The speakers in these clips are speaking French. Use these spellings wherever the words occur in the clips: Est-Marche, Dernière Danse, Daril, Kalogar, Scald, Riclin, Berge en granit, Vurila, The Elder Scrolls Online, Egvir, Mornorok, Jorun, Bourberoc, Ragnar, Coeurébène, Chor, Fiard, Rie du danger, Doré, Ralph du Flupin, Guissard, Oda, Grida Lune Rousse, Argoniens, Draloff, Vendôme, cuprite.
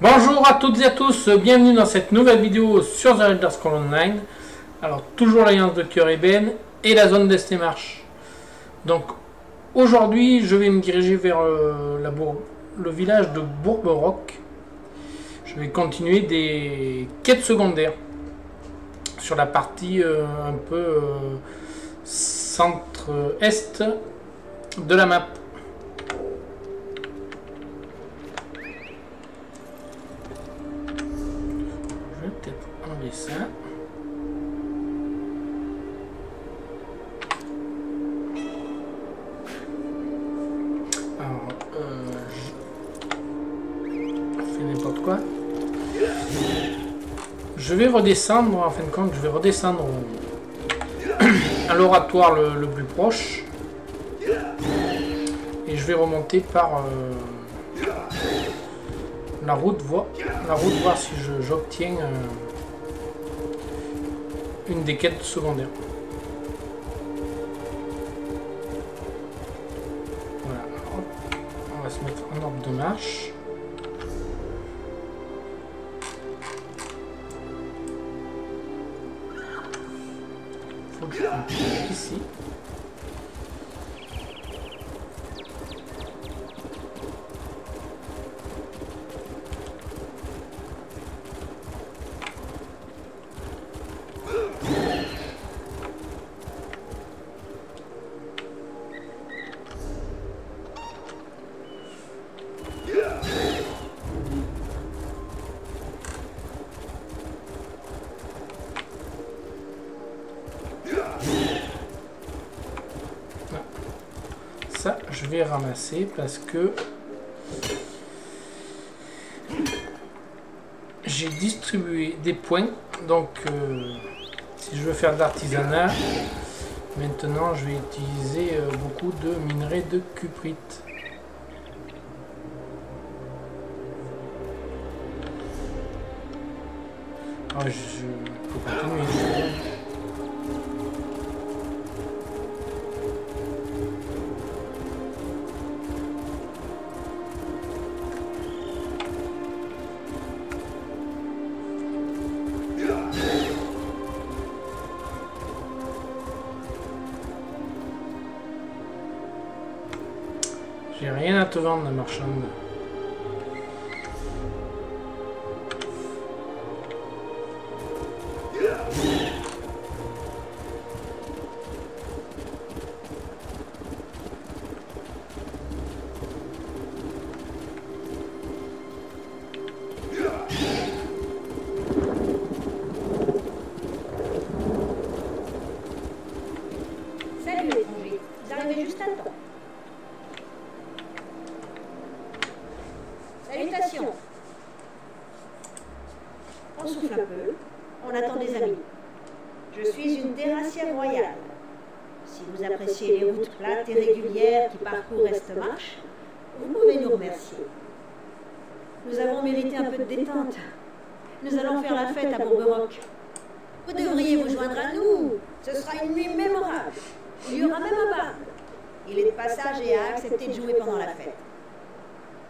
Bonjour à toutes et à tous, bienvenue dans cette nouvelle vidéo sur The Elder Scrolls Online. Alors toujours l'alliance de Coeurébène et la zone d'Est et Marche. Donc aujourd'hui je vais me diriger vers le village de Bourberoc. Je vais continuer des quêtes secondaires sur la partie un peu centre-est de la map. Ça. Alors, je fais n'importe quoi. Je vais redescendre, en fin de compte, je vais redescendre à l'oratoire le plus proche. Et je vais remonter par la route, voir si j'obtiens une des quêtes secondaires. Voilà. On va se mettre en ordre de marche. Faut que je prenne ici. Je vais ramasser parce que j'ai distribué des points. Donc si je veux faire de l'artisanat, maintenant je vais utiliser beaucoup de minerais de cuprite. Ah, je peux continuer. J'ai rien à te vendre, la marchande. Salut étranger, vous arrivez juste à temps. Salutations. On souffle un peu, on attend des amis. Je suis une terrassière royale. Si vous appréciez les routes plates et régulières qui parcourent Est-Marche, vous pouvez nous remercier. Nous avons mérité un peu de détente. Nous allons faire la fête à Bourberoc. Vous devriez vous joindre à nous. Ce sera une nuit mémorable. Il y aura même un bar. Il est de passage et a accepté de jouer pendant la fête.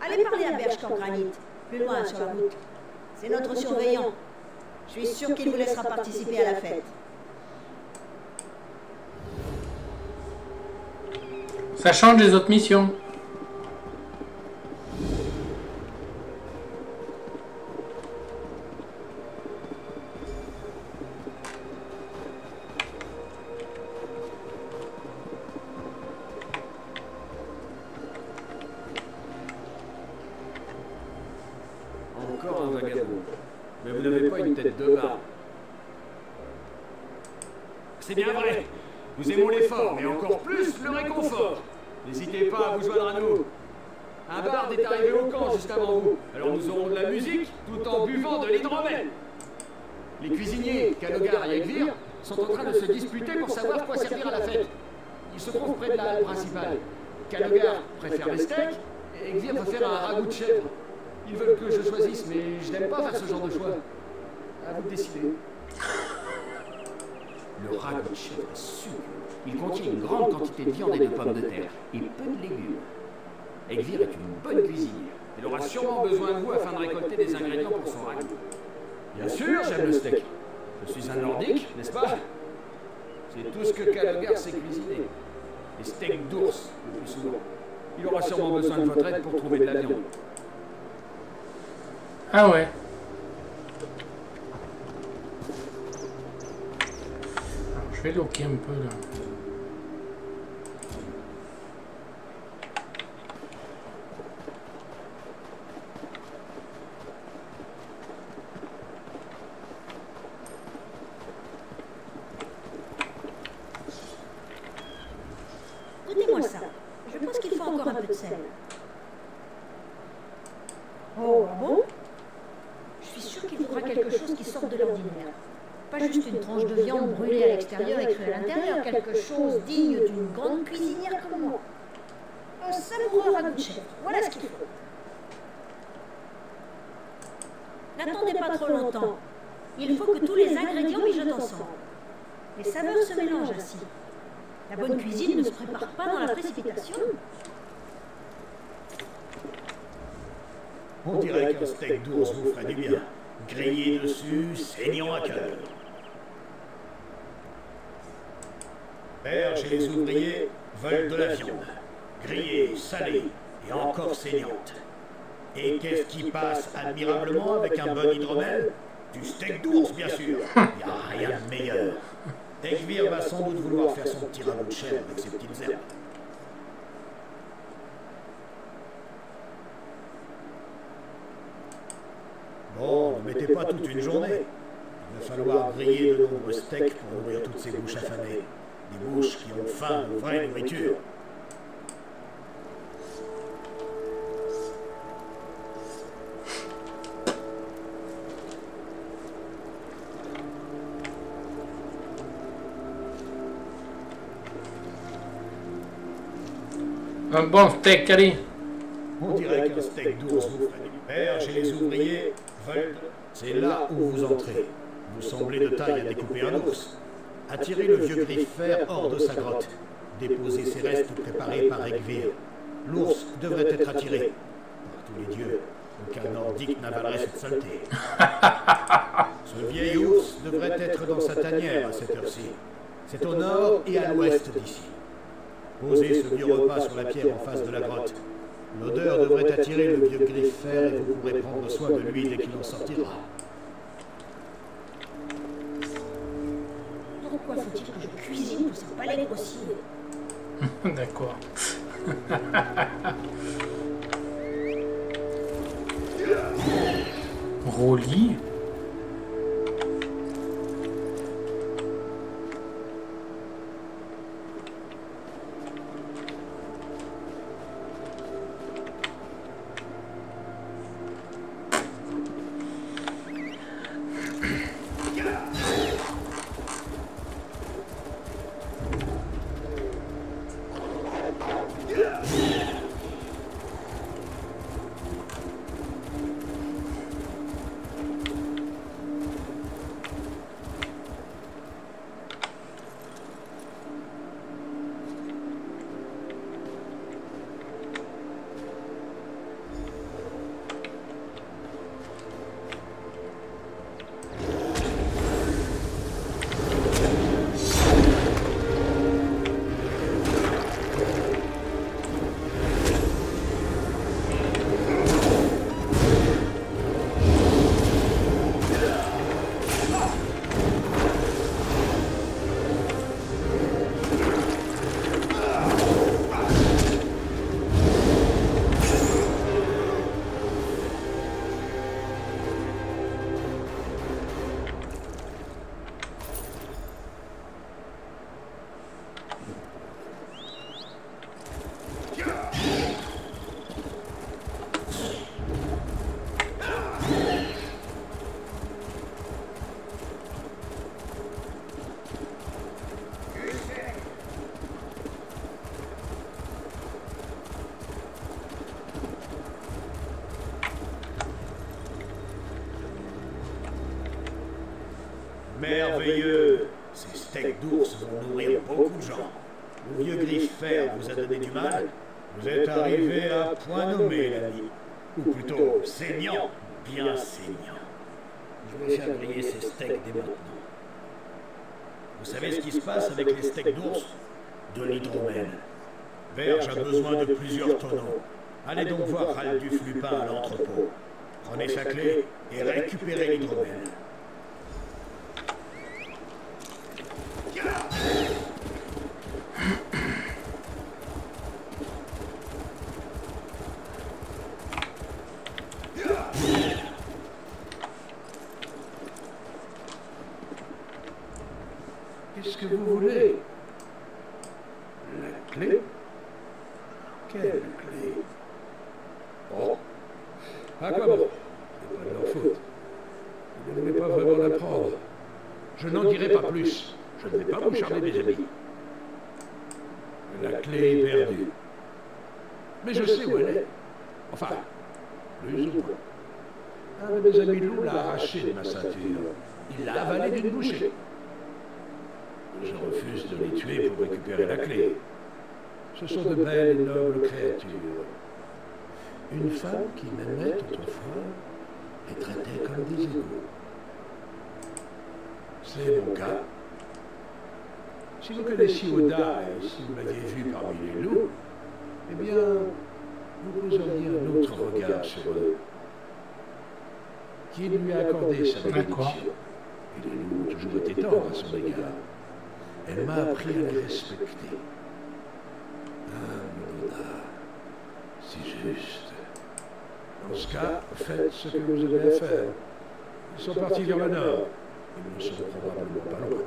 Allez parler à Berge en granit, plus loin sur la route. C'est notre surveillant. Je suis sûr qu'il vous laissera participer à la fête. Ça change des autres missions. C'est bien vrai. Nous aimons l'effort, mais encore plus le réconfort. N'hésitez pas à vous joindre à nous. Un bard est arrivé au camp juste avant vous. Alors nous aurons de la musique tout en buvant de l'hydromel. Les cuisiniers, Kalogar et Egvir, sont en train de se disputer pour savoir quoi servir à la fête. Ils se trouvent près de la halle principale. Kalogar préfère les steaks et Egvir préfère un ragoût de chèvre. Ils veulent que je choisisse, mais je n'aime pas faire ce genre de choix. À vous de décider. Le ragoût de chèvre est succulent. Il contient une grande quantité de viande et de pommes de terre, et peu de légumes. Egvir est une bonne cuisinière. Elle aura sûrement besoin de vous afin de récolter des ingrédients pour son ragoût. Bien sûr, j'aime le steak. Je suis un nordique, n'est-ce pas? C'est tout ce que Kalogar sait cuisiner. Les steaks d'ours, le plus souvent. Il aura sûrement besoin de votre aide pour trouver de la viande. Ah ouais. Alors, je vais loquer un peu là. On dirait qu'un steak d'ours vous ferait du bien. Grillé dessus, saignant à cœur. Berges et les ouvriers veulent de la viande. Grillée, salée et encore saignante. Et qu'est-ce qui passe admirablement avec un bon hydromel? Du steak d'ours, bien sûr. Il n'y a rien de meilleur. Egvir va sans doute vouloir faire son petit ragoût de chèvre avec ses petites herbes. Oh, ne mettez pas toute une journée. Il va falloir griller de nombreux steaks pour nourrir toutes ces bouches affamées. Des bouches qui ont faim de vraie nourriture. Un bon steak, allez. On dirait qu'un steak d'ours vous ferait du père chez les ouvriers. C'est là où vous entrez. Vous semblez de taille à découper un ours. Attirez le vieux griffeur hors de sa grotte. Déposez ses restes préparés par Egvir. L'ours devrait être attiré. Par tous les dieux, aucun nordique n'avalerait cette saleté. Ce vieil ours devrait être dans sa tanière à cette heure-ci. C'est au nord et à l'ouest d'ici. Posez ce vieux repas sur la pierre en face de la grotte. L'odeur devrait attirer le vieux griffeur et vous pourrez prendre soin de lui dès qu'il en sortira. Pourquoi faut-il que je cuisine pour sa palais aussi? D'accord. Rolly. Merveilleux! Ces steaks d'ours vont nourrir beaucoup de gens. Le vieux griffeur vous a donné du mal, Vous êtes arrivé à point nommé, l'ami. Ou plutôt, saignant, bien saignant. Je vais faire griller ces steaks dès maintenant. Vous savez ce qui se passe avec les steaks d'ours? De l'hydromel. Verge a besoin de plusieurs tonneaux. Allez donc voir Ralph du Flupin à l'entrepôt. Prenez sa clé et récupérez l'hydromel. Qu'est-ce que vous voulez? La clé? Quelle clé? Oh, à quoi bon? C'est pas de leur faute. Vous n'aimez pas vraiment la prendre. Je n'en dirai pas plus. Je ne vais pas vous charmer, mes amis. La clé est perdue. Mais je sais où elle est. Enfin, plus ou moins. Un de mes amis loups l'a arrachée de ma ceinture. Il l'a avalée d'une bouchée. Je refuse de les tuer pour récupérer la clé. Ce sont de belles et nobles créatures. Une femme qui m'aimait autrefois les traitait comme des égaux. C'est mon cas. Si vous connaissiez Oda et si vous m'aviez vu parmi les loups, eh bien, vous poseriez un autre regard sur eux. Qui lui a accordé sa bénédiction. Et les loups ont toujours été tendres à son égard. Elle m'a appris à les respecter. Ah, mon Oda, si juste. Dans ce cas, faites ce que vous avez à faire. Ils sont partis vers le nord. Ils ne sont probablement pas loin.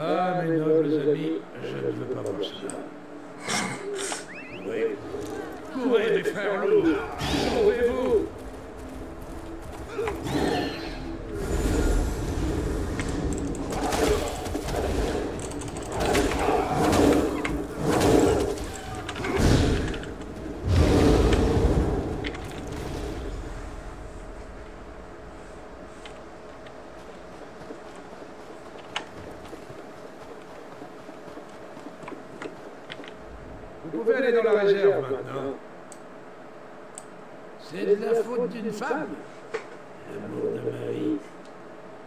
Ah, mes nobles amis, je ne veux pas voir cela. Courez, courez, mes frères loups, sauvez-vous! Maintenant. C'est de la faute d'une femme, l'amour de ma vie.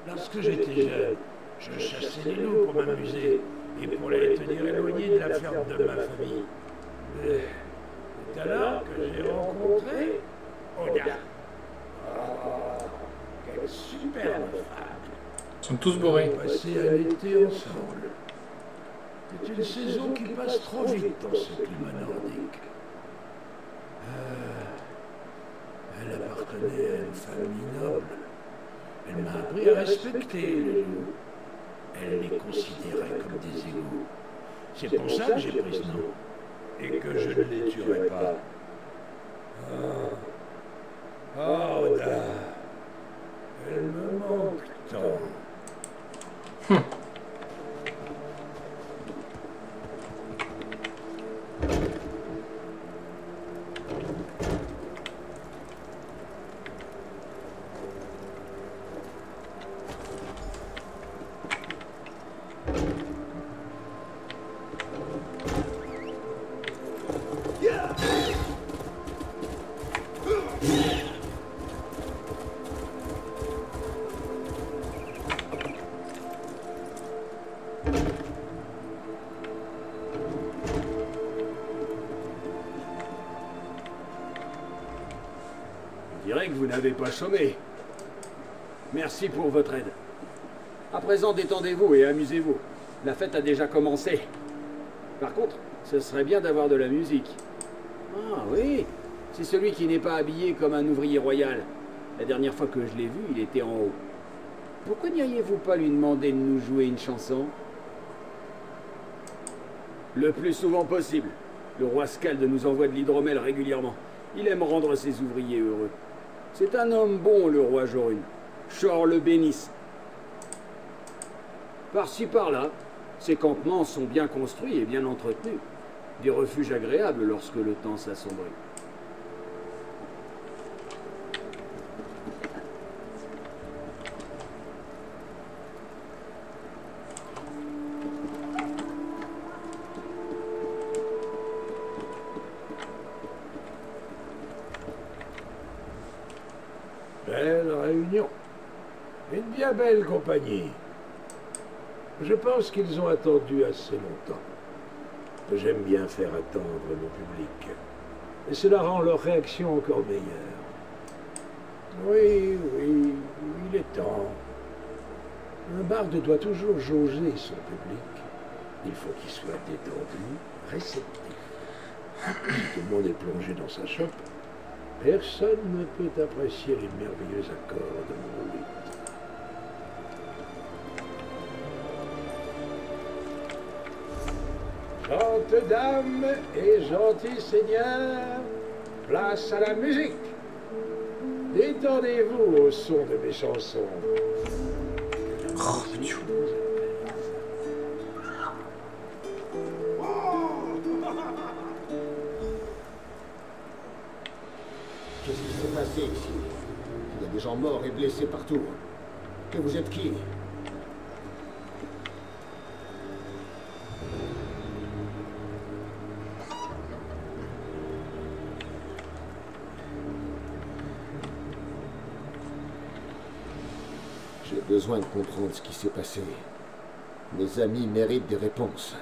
Lorsque j'étais jeune, je chassais les loups pour m'amuser et pour les tenir éloignés de la ferme de ma famille. C'est alors que j'ai rencontré Oda. Oh, quelle superbe femme. Ils sont tous bourrés. On a passé un été ensemble. C'est une saison qui passe trop vite dans ce climat nordique. Elle appartenait à une famille noble. Elle m'a appris à respecter les loups. Elle les considérait comme des égaux. C'est pour ça que j'ai pris ce nom. Et que je ne les tuerai pas. Ah, oh, Oda. Elle me manque tant. N'avez pas sonné. Merci pour votre aide. À présent, détendez-vous et amusez-vous. La fête a déjà commencé. Par contre, ce serait bien d'avoir de la musique. Ah oui, c'est celui qui n'est pas habillé comme un ouvrier royal. La dernière fois que je l'ai vu, il était en haut. Pourquoi n'iriez-vous pas lui demander de nous jouer une chanson? Le plus souvent possible. Le roi Scald nous envoie de l'hydromel régulièrement. Il aime rendre ses ouvriers heureux. C'est un homme bon, le roi Jorun. Chor le bénisse. Par-ci par-là, ces campements sont bien construits et bien entretenus. Des refuges agréables lorsque le temps s'assombrit. belle réunion. Une bien belle compagnie. Je pense qu'ils ont attendu assez longtemps. J'aime bien faire attendre mon public. Et cela rend leur réaction encore meilleure. Oui, oui, il est temps. Un barde doit toujours jauger son public. Il faut qu'il soit détendu, réceptif. Si tout le monde est plongé dans sa chope, personne ne peut apprécier les merveilleux accords de mon lit. Gentes dames et gentils seigneurs, place à la musique. Détendez-vous au son de mes chansons. Oh, qu'est-ce qui s'est passé ici? Il y a des gens morts et blessés partout. Que vous êtes qui? J'ai besoin de comprendre ce qui s'est passé. Mes amis méritent des réponses.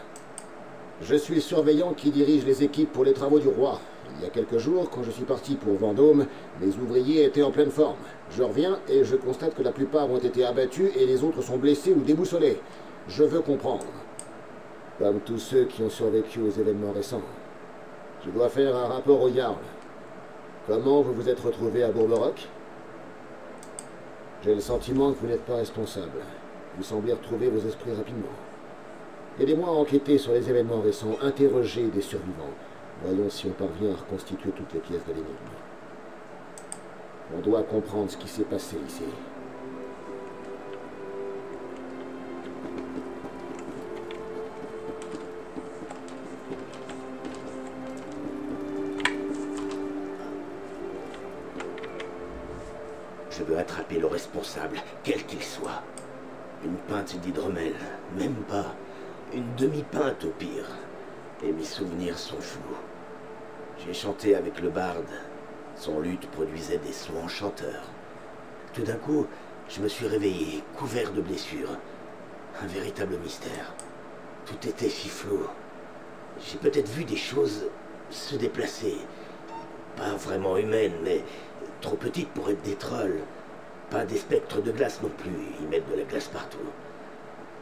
Je suis le surveillant qui dirige les équipes pour les travaux du roi. Il y a quelques jours, quand je suis parti pour Vendôme, les ouvriers étaient en pleine forme. Je reviens et je constate que la plupart ont été abattus et les autres sont blessés ou déboussolés. Je veux comprendre. Comme tous ceux qui ont survécu aux événements récents. Je dois faire un rapport au Jarl. Comment vous vous êtes retrouvé à Bourberoc ? J'ai le sentiment que vous n'êtes pas responsable. Vous semblez retrouver vos esprits rapidement. Aidez-moi à enquêter sur les événements récents, interroger des survivants. Voyons si on parvient à reconstituer toutes les pièces de l'énigme. On doit comprendre ce qui s'est passé ici. Je veux attraper le responsable, quel qu'il soit. Une pinte d'hydromel, même pas. Une demi-pinte au pire. Et mes souvenirs sont flous. J'ai chanté avec le barde. Son luth produisait des sons enchanteurs. Tout d'un coup, je me suis réveillé, couvert de blessures. Un véritable mystère. Tout était si flou. J'ai peut-être vu des choses se déplacer. Pas vraiment humaines, mais... trop petite pour être des trolls. Pas des spectres de glace non plus, ils mettent de la glace partout.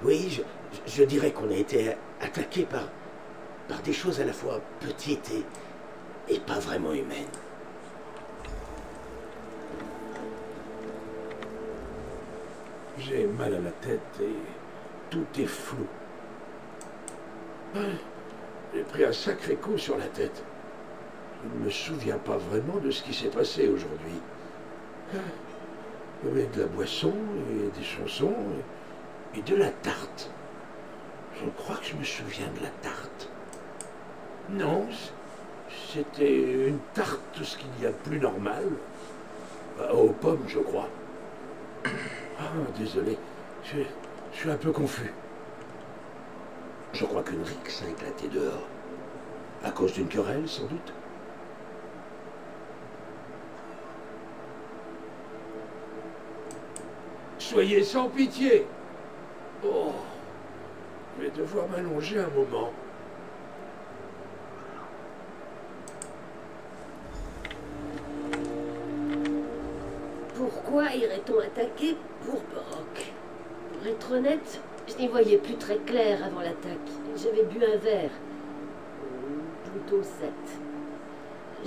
Oui, je dirais qu'on a été attaqué par des choses à la fois petites et pas vraiment humaines. J'ai mal à la tête et tout est flou. J'ai pris un sacré coup sur la tête. Je ne me souviens pas vraiment de ce qui s'est passé aujourd'hui. Il y avait de la boisson, et des chansons, et de la tarte. Je crois que je me souviens de la tarte. Non, c'était une tarte, ce qu'il y a de plus normal. Aux pommes, je crois. Ah, désolé, je suis un peu confus. Je crois qu'une rixe a éclaté dehors. À cause d'une querelle, sans doute. Soyez sans pitié. Oh, je vais devoir m'allonger un moment. Pourquoi irait-on attaquer Bourberoc? Pour être honnête, je n'y voyais plus très clair avant l'attaque. J'avais bu un verre. Plutôt 7.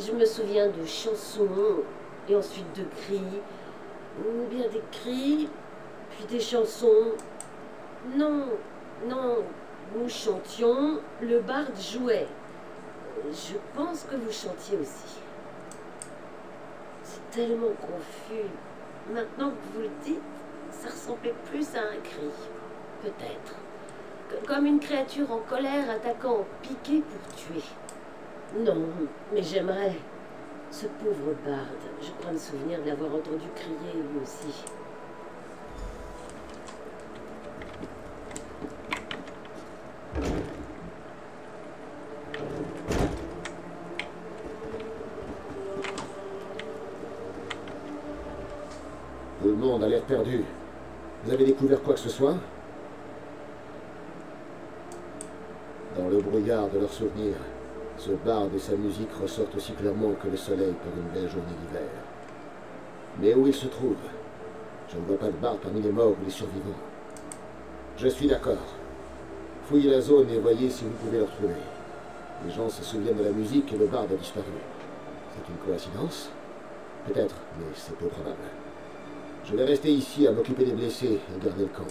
Je me souviens de chansons, et ensuite de cris, ou bien des cris, puis des chansons. Non, non, nous chantions, le barde jouait. Je pense que vous chantiez aussi. C'est tellement confus. Maintenant que vous le dites, ça ressemblait plus à un cri, peut-être. Comme une créature en colère attaquant en piqué pour tuer. Non, mais j'aimerais. Ce pauvre barde, je crois me souvenir de l'avoir entendu crier lui aussi. Tout le monde a l'air perdu. Vous avez découvert quoi que ce soit? Dans le brouillard de leurs souvenirs, ce barde et sa musique ressortent aussi clairement que le soleil par une belle journée d'hiver. Mais où ils se trouvent? Je ne vois pas de barde parmi les morts ou les survivants. Je suis d'accord. Fouillez la zone et voyez si vous pouvez le retrouver. Les gens se souviennent de la musique et le barde a disparu. C'est une coïncidence? Peut-être, mais c'est peu probable. Je vais rester ici à m'occuper des blessés et garder le camp.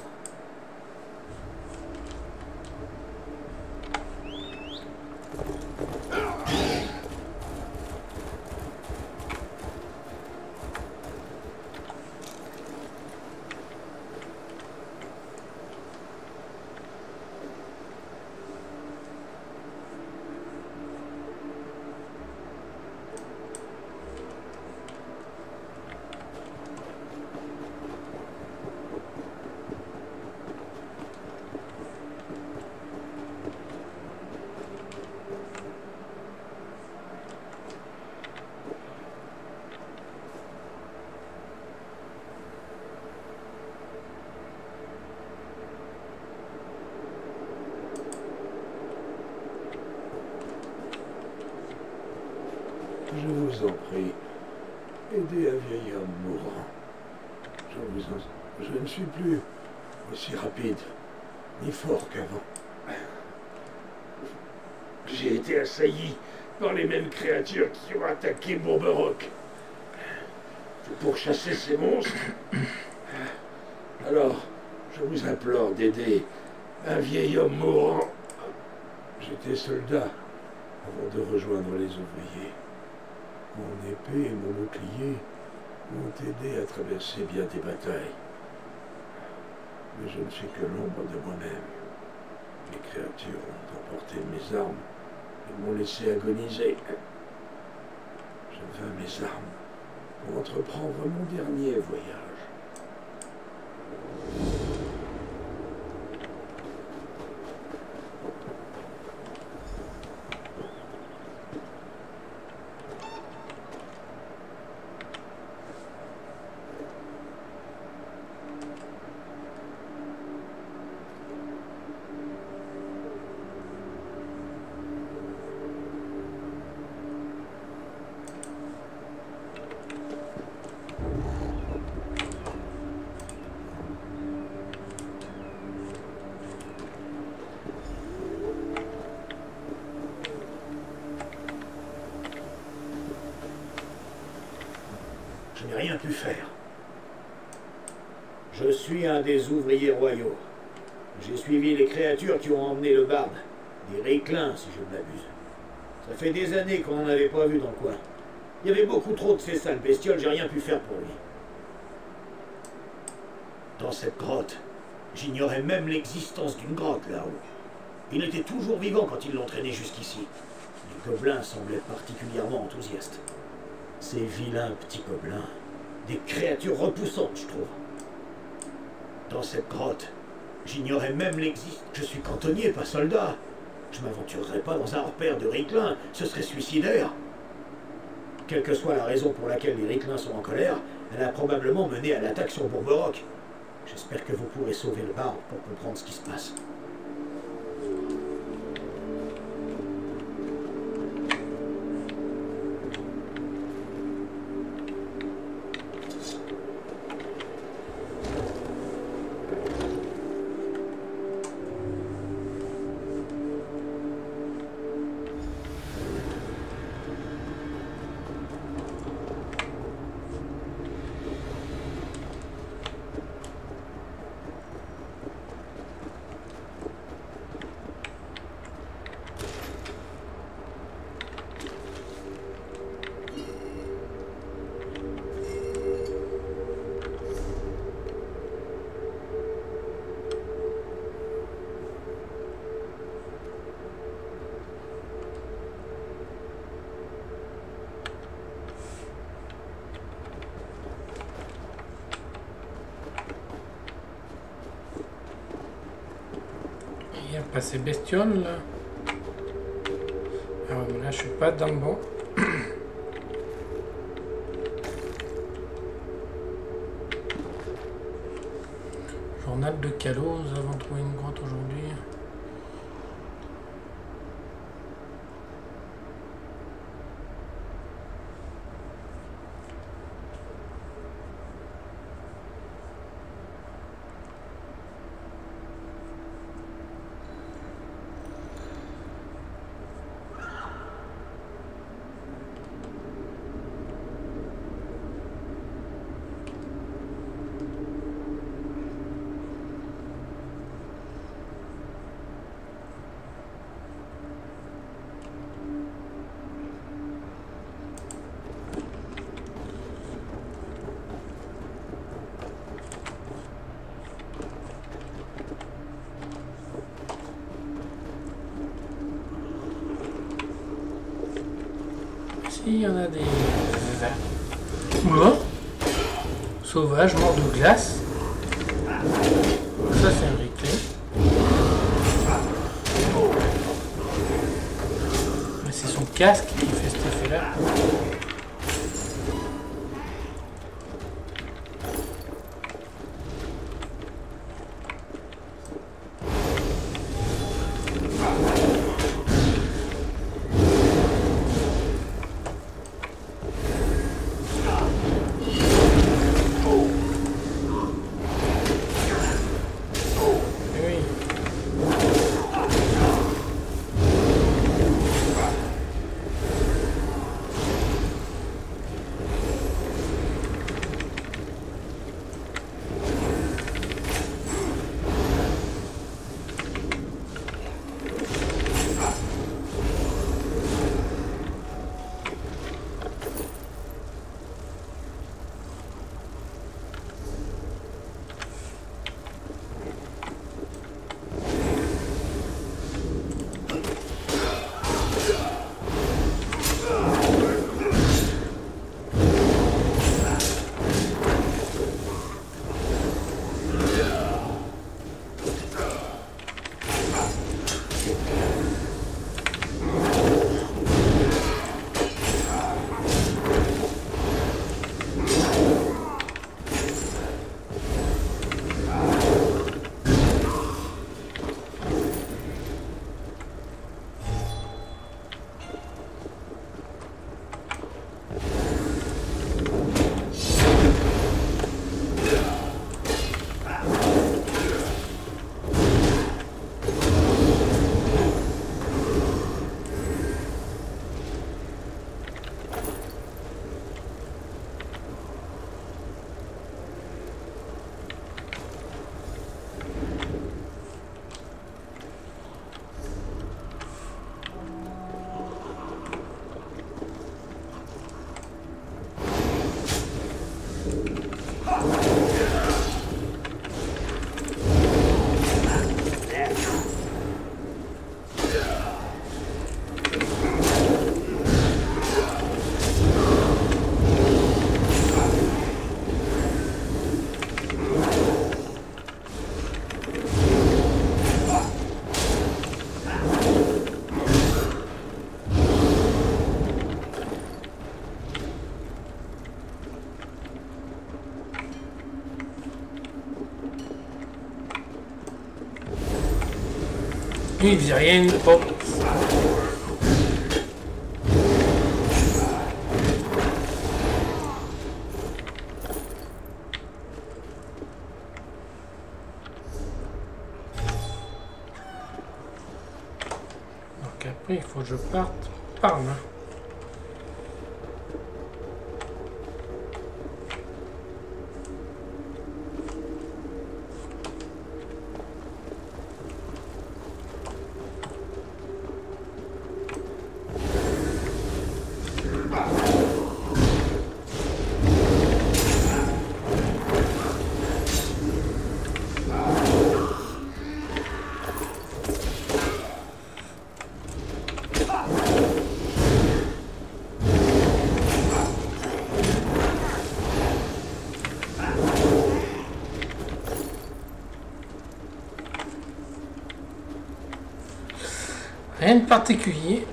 Qui ont attaqué Bourberoc. Pour chasser ces monstres. Alors, je vous implore d'aider un vieil homme mourant. J'étais soldat avant de rejoindre les ouvriers. Mon épée et mon bouclier m'ont aidé à traverser bien des batailles. Mais je ne suis que l'ombre de moi-même. Les créatures ont emporté mes armes et m'ont laissé agoniser. Je veux mes armes pour entreprendre mon dernier voyage. Des ouvriers royaux. J'ai suivi les créatures qui ont emmené le barde, des Riclin si je ne m'abuse. Ça fait des années qu'on n'en avait pas vu dans le coin. Il y avait beaucoup trop de ces sales bestioles, j'ai rien pu faire pour lui. Dans cette grotte, j'ignorais même l'existence d'une grotte là-haut. Il était toujours vivant quand ils l'ont traîné jusqu'ici. Les gobelins semblaient particulièrement enthousiastes. Ces vilains petits gobelins, des créatures repoussantes, je trouve. Dans cette grotte, j'ignorais même l'existence. Je suis cantonnier, pas soldat. Je m'aventurerais pas dans un repère de Riclin, ce serait suicidaire. Quelle que soit la raison pour laquelle les Riclins sont en colère, elle a probablement mené à l'attaque sur Bourberoc. J'espère que vous pourrez sauver le bar pour comprendre ce qui se passe. Pas ces bestioles là. Ah ouais, mais là je suis pas dans le bon. Journal de Calo, nous avons trouvé une grotte aujourd'hui. Il y en a des morts sauvages, morts de glace. Ça, c'est un Riclin. Mais c'est son casque qui fait cet effet-là. Il dit rien, il pop. Donc après, il faut que je parte par là. Rien de particulier.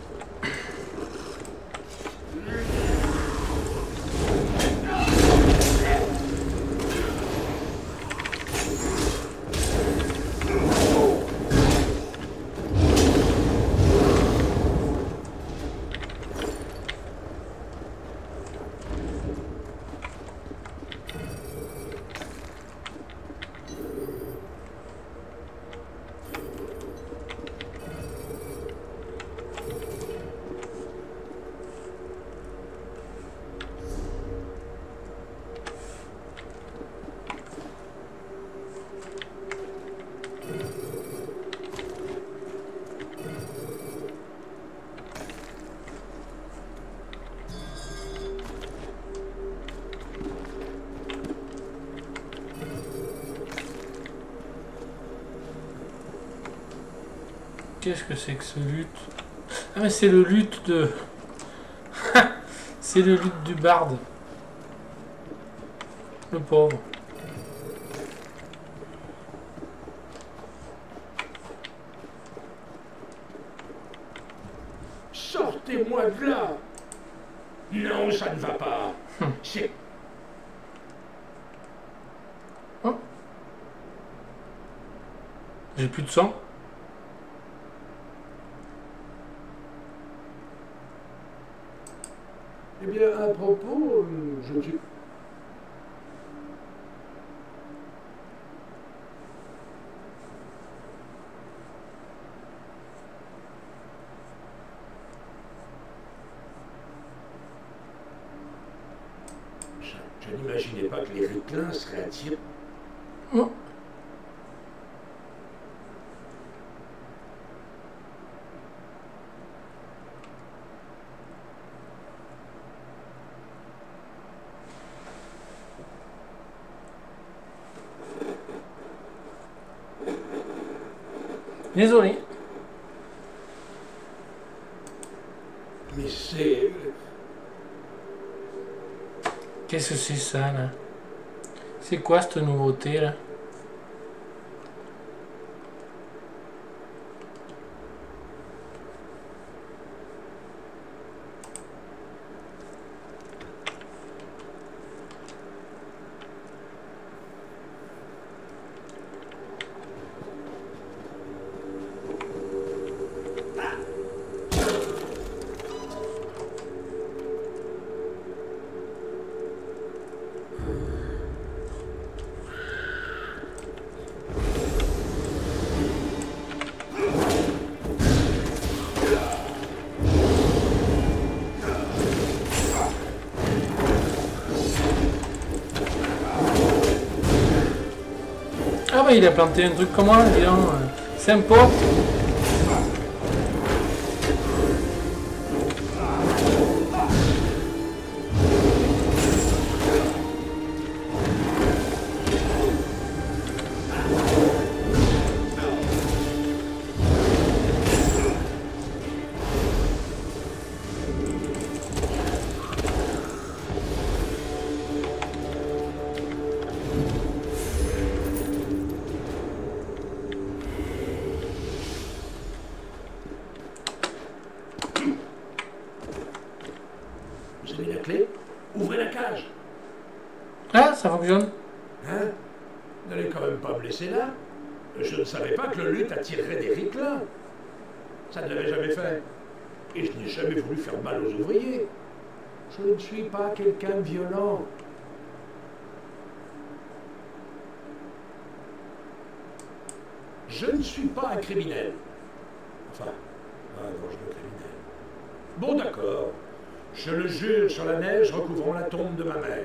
Qu'est-ce que c'est que ce luth? Ah mais c'est le luth de... c'est le luth du barde. Le pauvre. Sortez-moi de là! Non, ça ne va pas. C'est... Oh. J'ai plus de sang. Eh bien, à propos, je suis... Je n'imaginais pas que les Riclins seraient attirés. Oh. Désolé. Mais c'est... Qu'est-ce que c'est ça, là? C'est quoi cette nouveauté, là? Il a planté un truc comme moi, disons, c'est un pot. Quelqu'un violent. Je ne suis pas un criminel. Enfin, un dangereux criminel. Bon, d'accord. Je le jure sur la neige recouvrant la tombe de ma mère.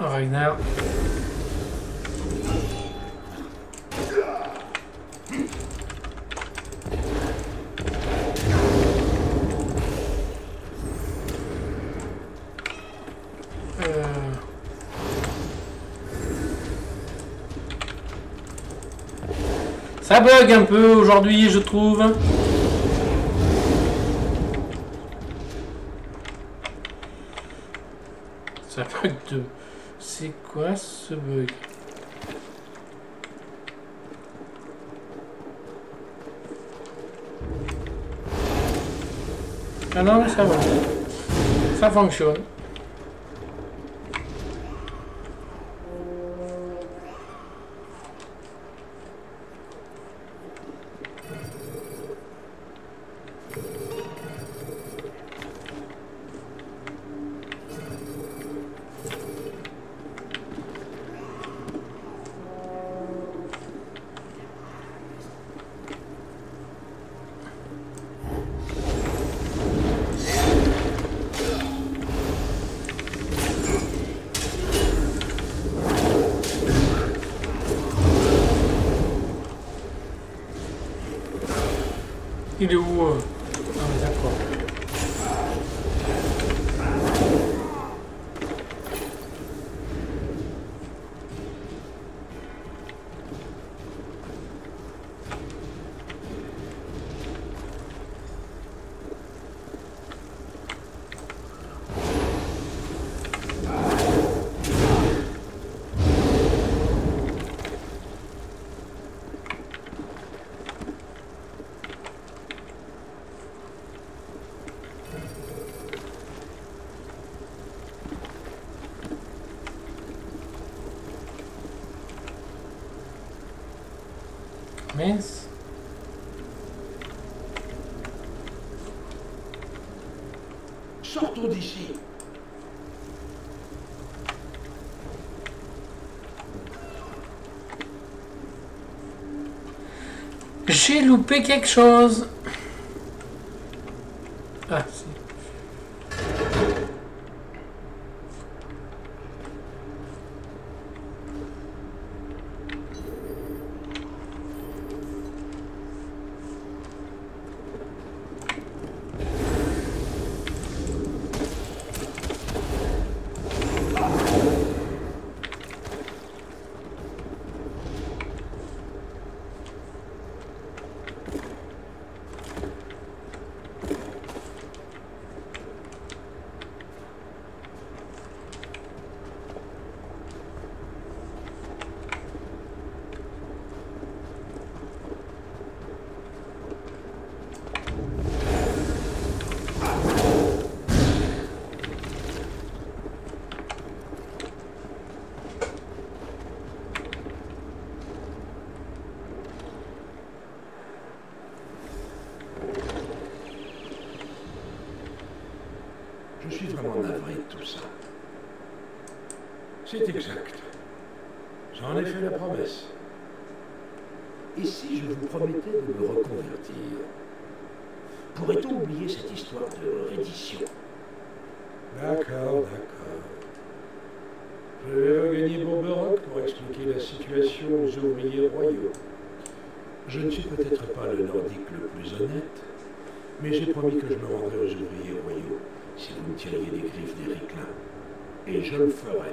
Ragnar. Ça bug un peu aujourd'hui, je trouve. Ça bug de... C'est quoi ce bug? Ah non, mais ça va. Ça fonctionne. Il est où Ah oui, d'accord. Sortons d'ici. J'ai loupé quelque chose. Ah, si. C'est exact. J'en ai fait la promesse. Et si je vous promettais de me reconvertir, pourrait-on oublier cette histoire de reddition? D'accord, d'accord. Je vais regagner Bourberoc pour expliquer la situation aux ouvriers royaux. Je ne suis peut-être pas le nordique le plus honnête, mais j'ai promis que je me rendrai aux ouvriers royaux si vous me tiriez des griffes des Riclin. Et je le ferai.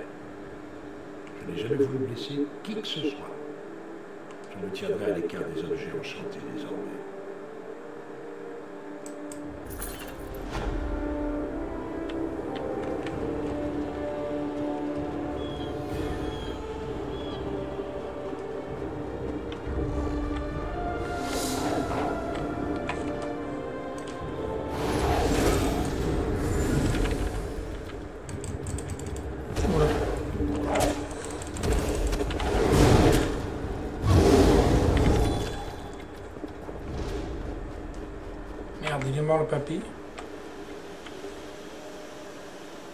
Je n'ai jamais voulu blesser qui que ce soit. Je me tiendrai à l'écart des objets enchantés désormais. Le papier.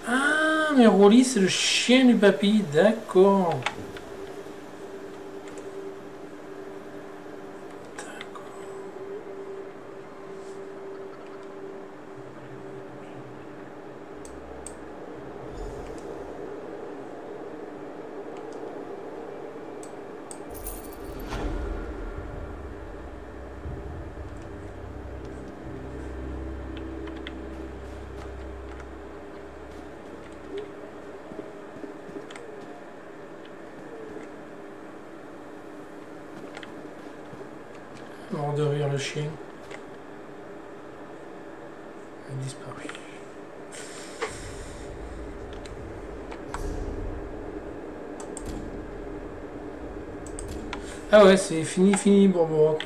Ah, mais Rolly, c'est le chien du papy, d'accord. Mort de rire, le chien a disparu. Ah ouais, c'est fini, Bourberoc.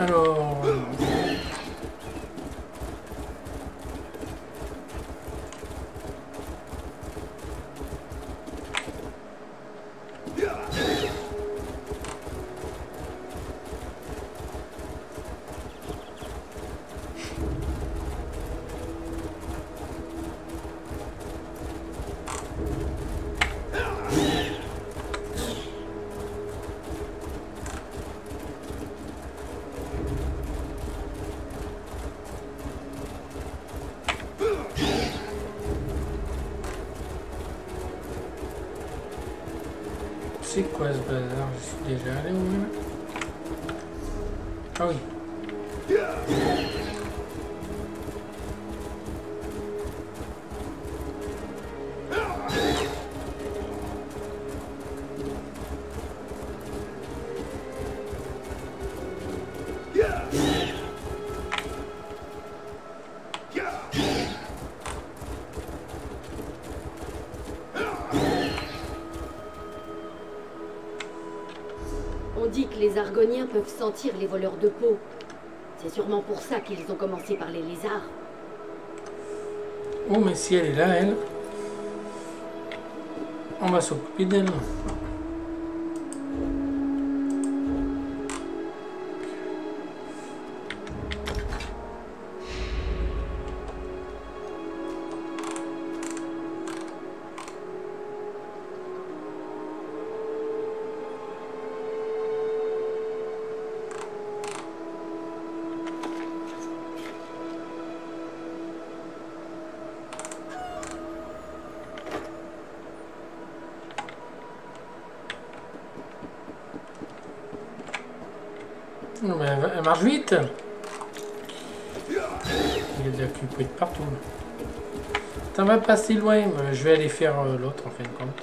Alors... C'est quoi ce bazar? Je suis déjà allé où? Ah oui. Les Argoniens peuvent sentir les voleurs de peau. C'est sûrement pour ça qu'ils ont commencé par les lézards. Oh mais si elle est là, elle. On va s'occuper d'elle. Elle marche vite. Il y a de la cupée de partout. T'en vas pas si loin. Je vais aller faire l'autre en fin de compte.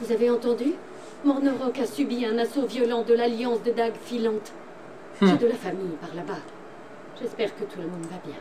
Vous avez entendu? Mornorok a subi un assaut violent de l'alliance de dagues filantes. J'ai de la famille par là-bas. J'espère que tout le monde va bien.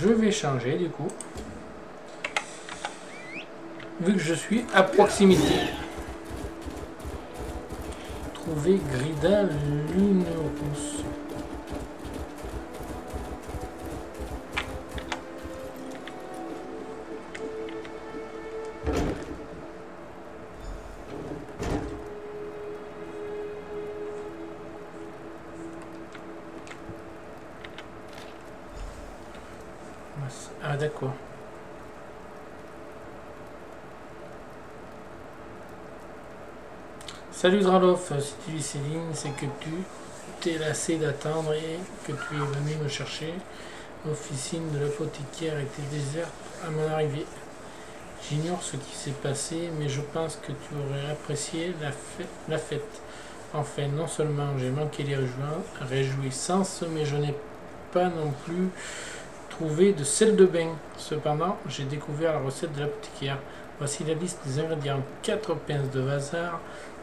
Je vais changer du coup, vu que je suis à proximité. Trouver Grida Lune Rousse. Ah d'accord. Salut Draloff, si tu lis ces lignes, c'est que tu t'es lassé d'attendre et que tu es venu me chercher. L'officine de l'apothicaire était déserte à mon arrivée. J'ignore ce qui s'est passé, mais je pense que tu aurais apprécié la fête. Enfin, non seulement j'ai manqué les réjouissances, mais je n'ai pas non plus trouvé de sel de bain. Cependant, j'ai découvert la recette de l'apothicaire. Voici la liste des ingrédients. 4 pinces de hasard,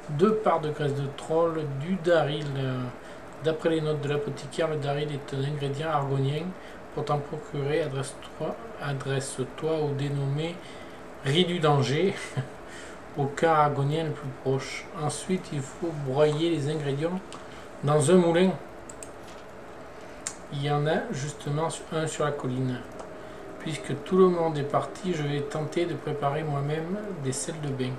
2 parts de graisse de troll, du daril. D'après les notes de l'apothicaire, le daril est un ingrédient argonien. Pour t'en procurer, adresse-toi au dénommé Rie du danger, au cas argonien le plus proche. Ensuite, il faut broyer les ingrédients dans un moulin. Il y en a justement un sur la colline. Puisque tout le monde est parti, je vais tenter de préparer moi-même des sels de bain.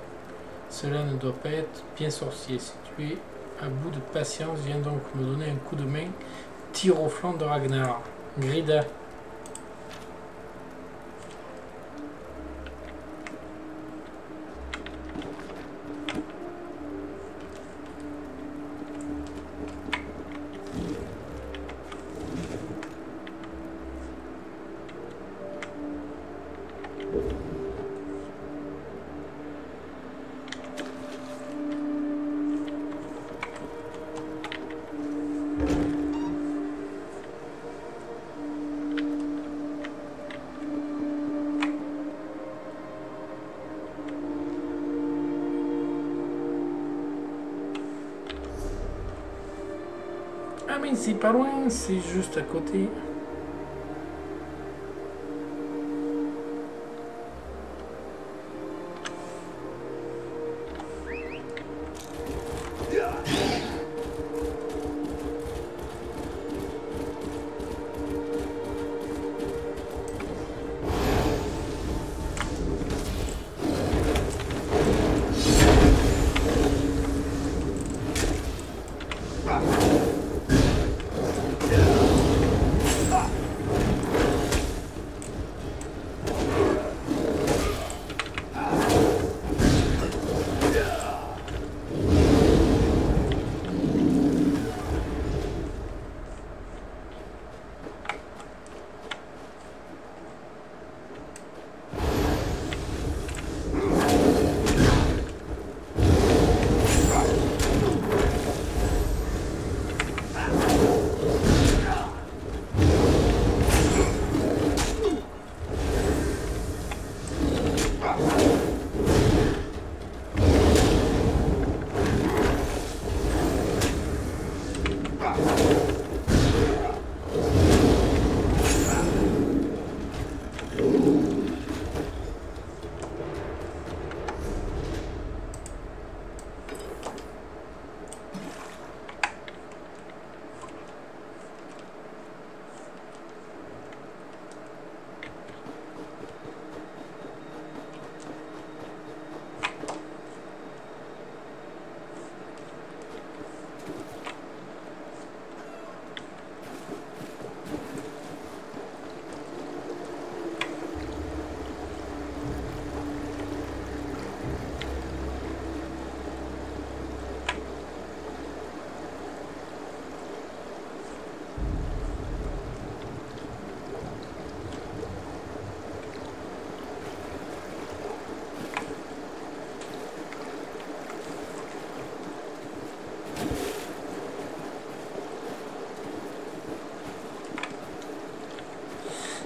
Cela ne doit pas être bien sorcier. Si tu es à bout de patience, viens donc me donner un coup de main. Tire au flanc de Ragnar. Grida. C'est pas loin, c'est juste à côté.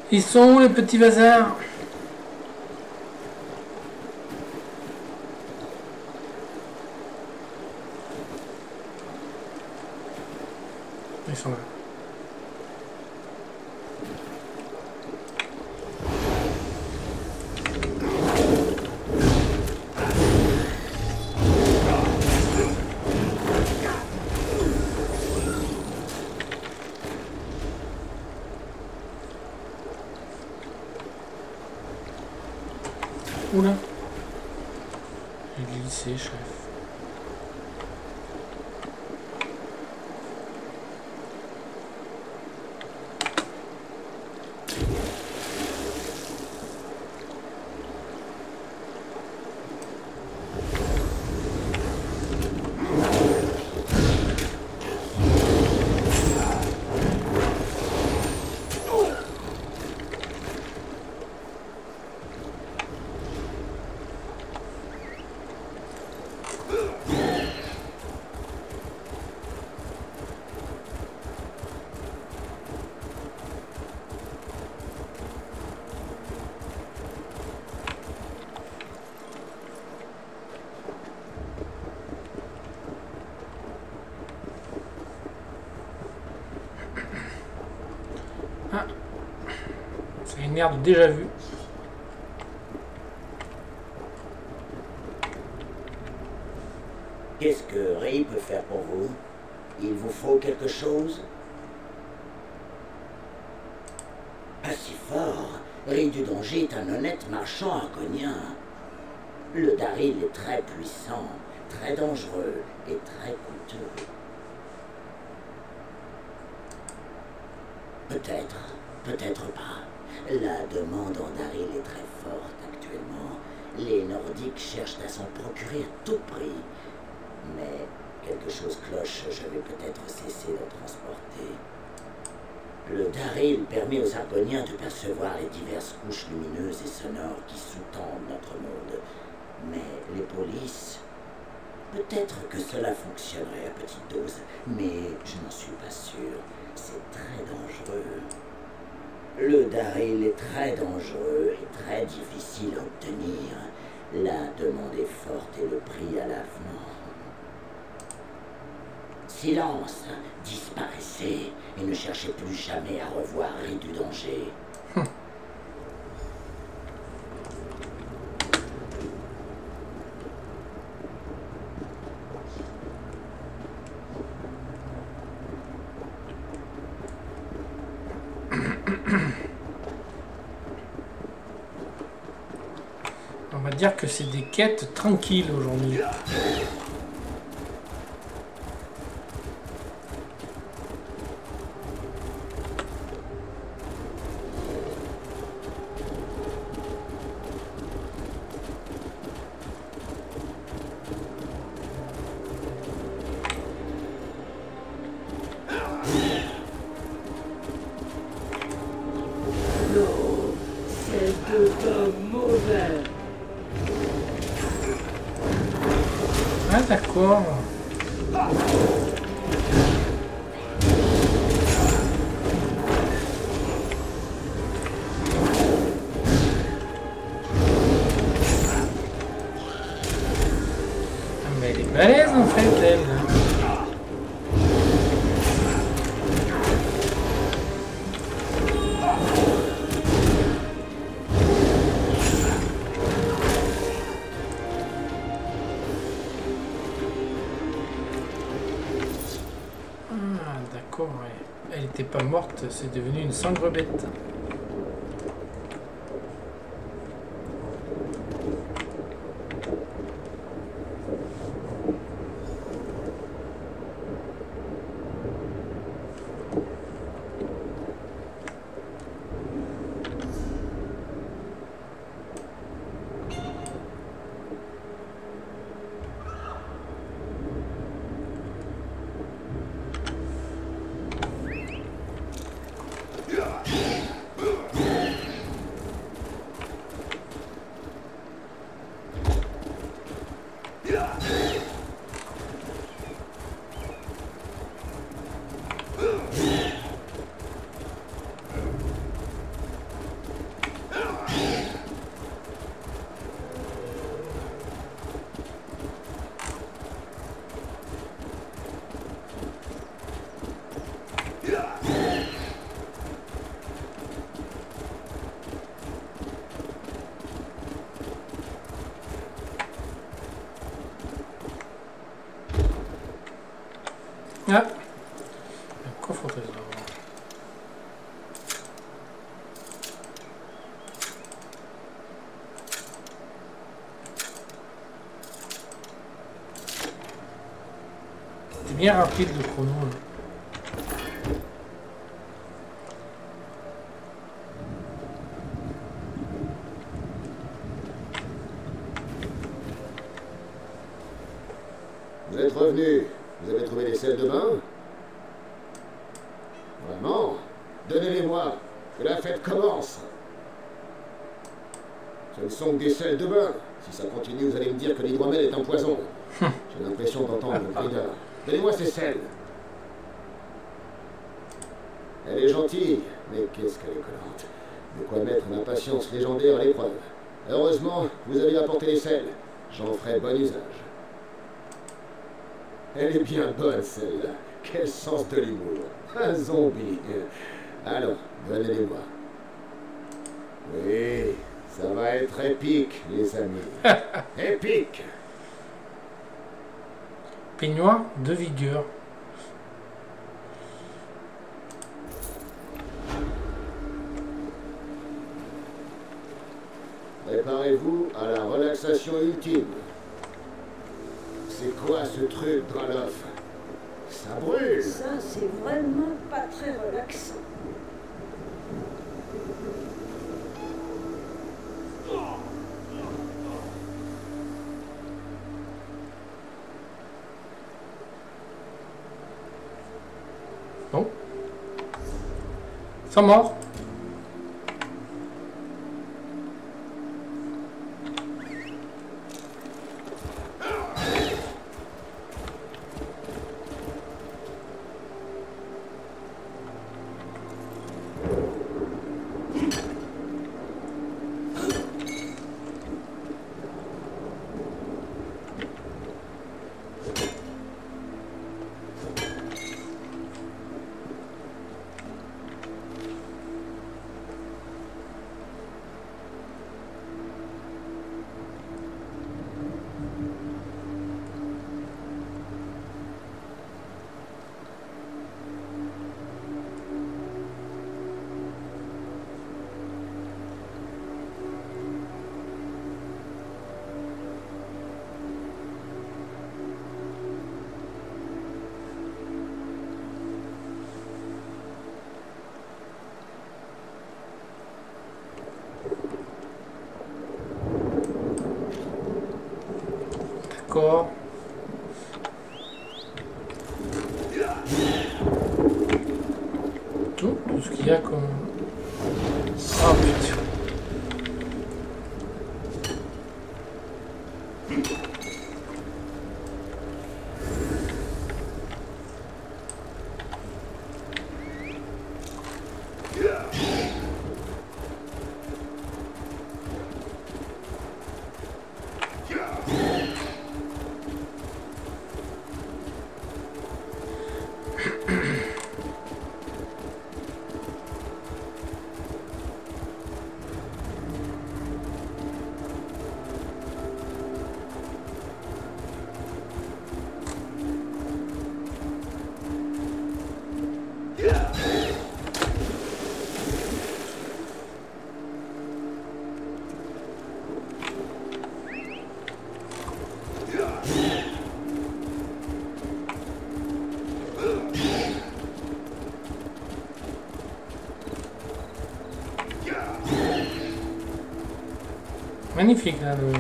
Ils sont où les petits bazars? Ils sont là. Oula, j'ai glissé, chef. Merde, déjà vu. Qu'est-ce que Rie peut faire pour vous? Il vous faut quelque chose? Pas si fort. Rie du danger est un honnête marchand argonien. Le Daril est très puissant, très dangereux et très coûteux. Peut-être, peut-être pas. La demande en Daril est très forte actuellement. Les Nordiques cherchent à s'en procurer à tout prix. Mais quelque chose cloche, je vais peut-être cesser d'en transporter. Le Daril permet aux Argoniens de percevoir les diverses couches lumineuses et sonores qui sous-tendent notre monde. Mais les polices... Peut-être que cela fonctionnerait à petite dose, mais je n'en suis pas sûr. C'est très dangereux. Le Daril est très dangereux et très difficile à obtenir. La demande est forte et le prix à l'avenant. Silence, disparaissez et ne cherchez plus jamais à revoir Rie du danger. Dire que c'est des quêtes tranquilles aujourd'hui. Pas morte, c'est devenu une sangre bête. Ah, un coffre au trésor. C'est bien rapide le chrono là. Vous êtes revenus. Vous avez trouvé les selles de bain? Vraiment? Donnez-les-moi. Que la fête commence. Ce ne sont que des selles de bain. Si ça continue, vous allez me dire que l'hydromel est un poison. J'ai l'impression d'entendre le grida. Donnez-moi ces selles. Elle est gentille, mais qu'est-ce qu'elle est collante. De quoi mettre ma patience légendaire à l'épreuve. Heureusement, vous avez apporté les selles. J'en ferai bon usage. Elle est bien bonne, celle-là. Quel sens de l'humour. Un zombie. Alors, donnez-les-moi. Oui, ça va être épique, les amis. Épique. Peignoir de vigueur. Préparez-vous à la relaxation ultime. C'est quoi ce truc, Draloff? Ça brûle! Ça, c'est vraiment pas très relaxant. Bon. Ils sont morts. D'accord. Tout ce qu'il y a comme... Ah putain. Magnifique là le...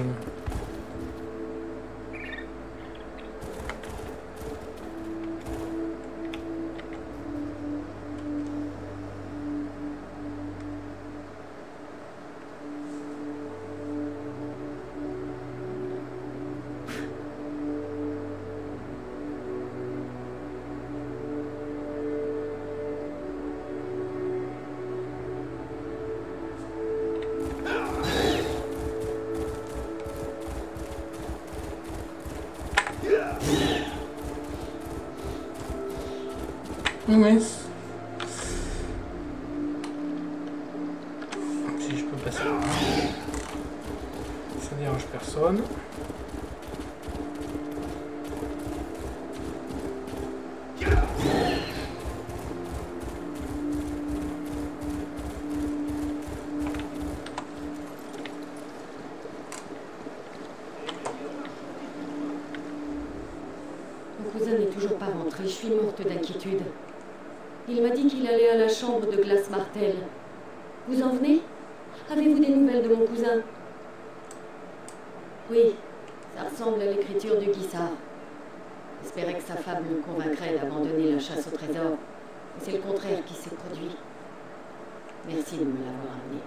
Si je peux passer, ça ne dérange personne. cousin n'est toujours pas rentré, je suis morte d'inquiétude. Il m'a dit qu'il allait à la chambre de glace Martel. Vous en venez? Avez-vous des nouvelles de mon cousin? Oui, ça ressemble à l'écriture du Guissard. J'espérais que sa femme le convaincrait d'abandonner la chasse au trésor. C'est le contraire qui s'est produit. Merci de me l'avoir amené.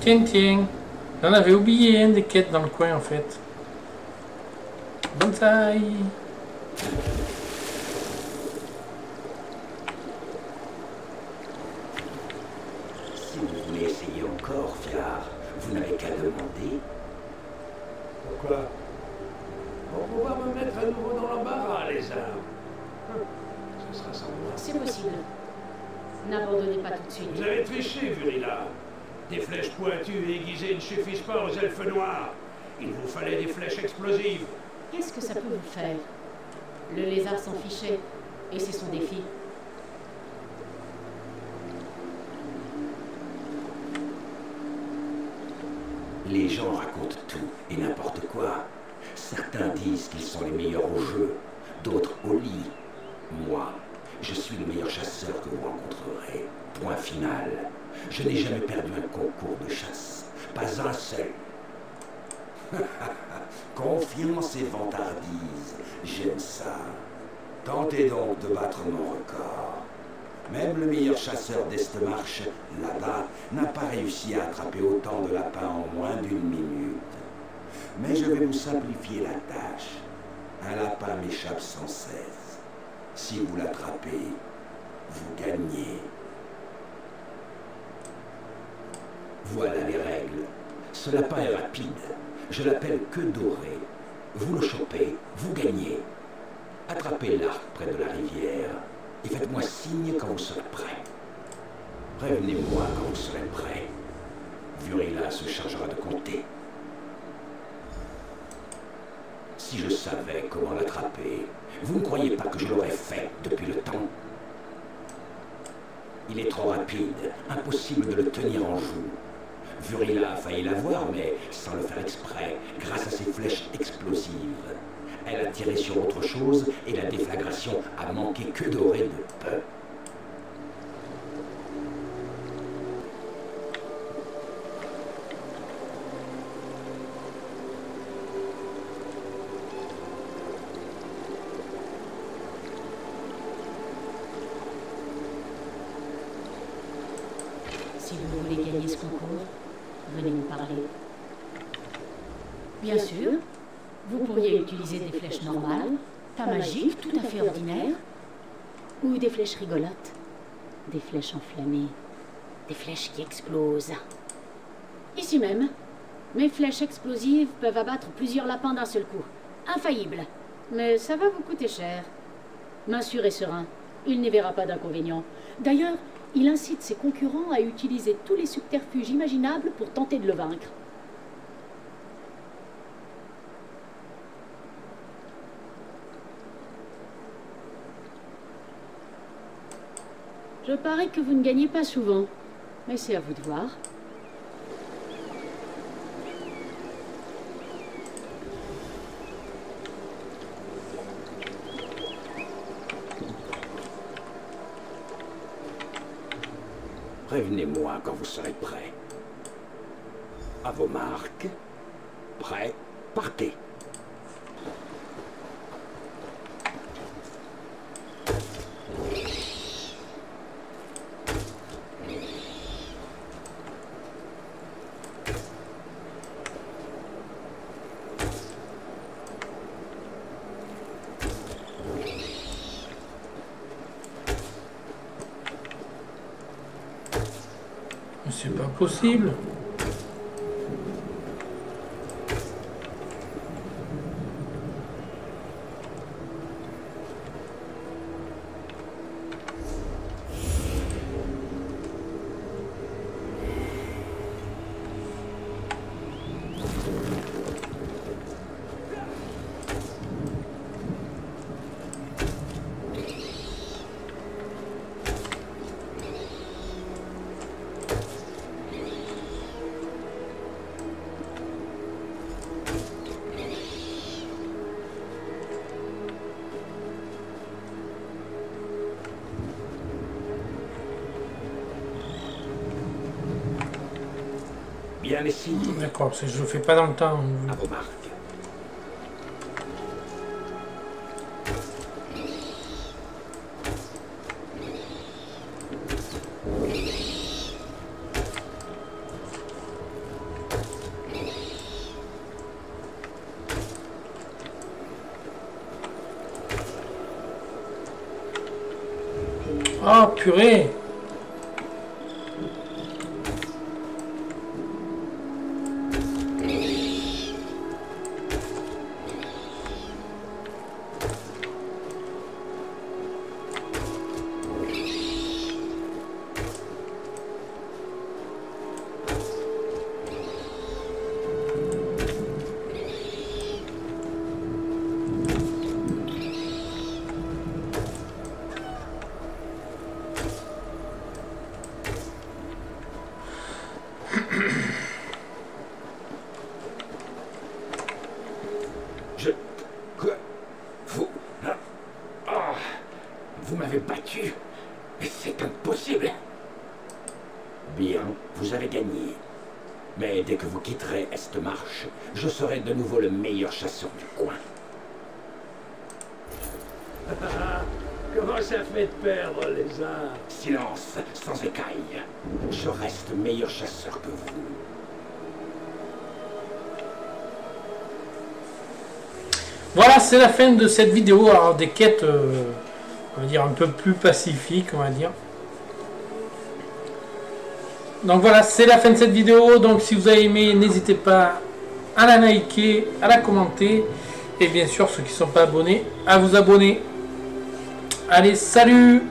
Tiens, tiens. J'en avais oublié une des quêtes dans le coin, en fait. Bonne taille. Si vous voulez essayer encore, Fiard, vous n'avez qu'à demander. Pourquoi? Pour pouvoir me mettre à nouveau dans l'embarras, les armes. Ce sera sans moi. C'est possible. N'abandonnez pas tout de suite. Vous avez triché, Vurila. Des flèches pointues et aiguisées ne suffisent pas aux elfes noirs. Il vous fallait des flèches explosives. Qu'est-ce que ça peut vous faire? Le lézard s'en fichait, et c'est son défi. Les gens racontent tout et n'importe quoi. Certains disent qu'ils sont les meilleurs au jeu, d'autres au lit. Moi, je suis le meilleur chasseur que vous rencontrerez. Point final. Je n'ai jamais perdu un concours de chasse. Pas un seul. Confiance et vantardise. J'aime ça. Tentez donc de battre mon record. Même le meilleur chasseur d'Est-Marche, là-bas, n'a pas réussi à attraper autant de lapins en moins d'1 minute. Mais je vais vous simplifier la tâche. Un lapin m'échappe sans cesse. Si vous l'attrapez, vous gagnez. Voilà les règles. Ce lapin est rapide. Je l'appelle que Doré. Vous le chopez, vous gagnez. Attrapez l'arc près de la rivière et faites-moi signe quand vous serez prêt. Prévenez-moi quand vous serez prêt. Vurila se chargera de compter. Si je savais comment l'attraper, vous ne croyez pas que je l'aurais fait depuis le temps? Il est trop rapide, impossible de le tenir en joue. Vurila a failli l'avoir, mais sans le faire exprès, grâce à ses flèches explosives. Elle a tiré sur autre chose et la déflagration a manqué que Doré de peu. Si vous voulez gagner ce concours, venez nous parler. Bien sûr, vous pourriez utiliser des flèches normales, pas magiques, tout à fait ordinaires, ou des flèches rigolotes, des flèches enflammées, des flèches qui explosent. Ici même, mes flèches explosives peuvent abattre plusieurs lapins d'un seul coup. Infaillible. Mais ça va vous coûter cher. Main sûre et serein, il n'y verra pas d'inconvénient. D'ailleurs, il incite ses concurrents à utiliser tous les subterfuges imaginables pour tenter de le vaincre. Je parie que vous ne gagnez pas souvent, mais c'est à vous de voir. Prévenez-moi quand vous serez prêts. À vos marques, prêts, partez. C'est pas possible. Il y a les signes. D'accord, parce que je le fais pas dans le temps. À vos marques. Ah, purée! Voilà, c'est la fin de cette vidéo. Alors des quêtes, on va dire un peu plus pacifiques, on va dire. Donc voilà, c'est la fin de cette vidéo. Donc si vous avez aimé, n'hésitez pas à la liker, à la commenter. Et bien sûr, ceux qui ne sont pas abonnés, à vous abonner. Allez, salut!